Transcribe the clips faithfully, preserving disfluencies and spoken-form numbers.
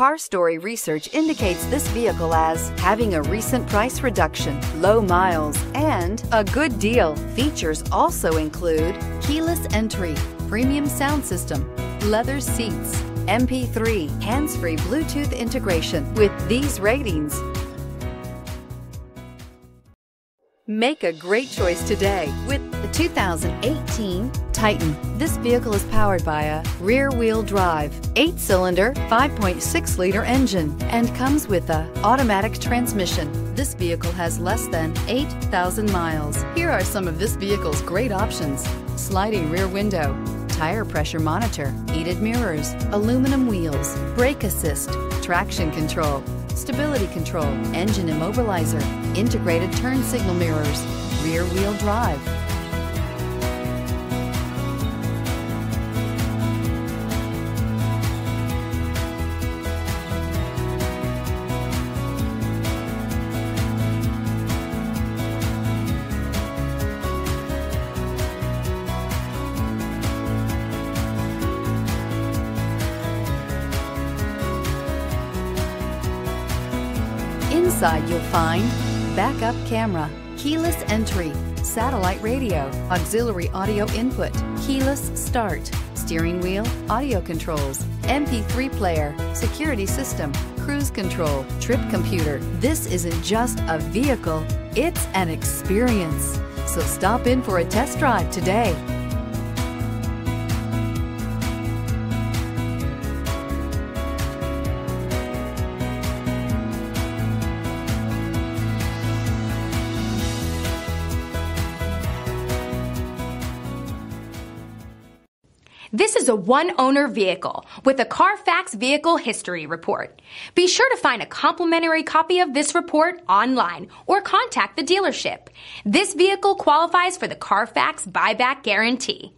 CarStory research indicates this vehicle as having a recent price reduction, low miles, and a good deal. Features also include keyless entry, premium sound system, leather seats, M P three, hands-free Bluetooth integration. With these ratings, make a great choice today with the two thousand eighteen Titan. This vehicle is powered by a rear-wheel drive, eight-cylinder, five point six liter engine, and comes with an automatic transmission. This vehicle has less than eight thousand miles. Here are some of this vehicle's great options: sliding rear window, tire pressure monitor, heated mirrors, aluminum wheels, brake assist, traction control, stability control, engine immobilizer, integrated turn signal mirrors, rear wheel drive. Inside you'll find backup camera, keyless entry, satellite radio, auxiliary audio input, keyless start, steering wheel audio controls, M P three player, security system, cruise control, trip computer. This isn't just a vehicle, it's an experience. So stop in for a test drive today. This is a one-owner vehicle with a Carfax Vehicle History Report. Be sure to find a complimentary copy of this report online or contact the dealership. This vehicle qualifies for the Carfax Buyback Guarantee.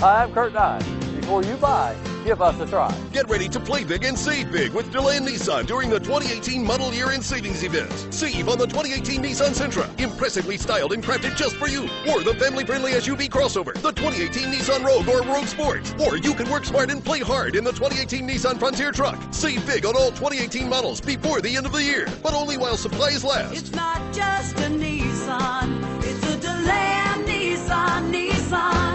Hi, I'm Curt Dine. Before you buy, give us a try. Get ready to play big and save big with Deland Nissan during the twenty eighteen model year in savings event. Save on the twenty eighteen Nissan Sentra, impressively styled and crafted just for you. Or the family-friendly S U V crossover, the twenty eighteen Nissan Rogue or Rogue Sports. Or you can work smart and play hard in the twenty eighteen Nissan Frontier truck. Save big on all twenty eighteen models before the end of the year, but only while supplies last. It's not just a Nissan, it's a Deland Nissan, Nissan.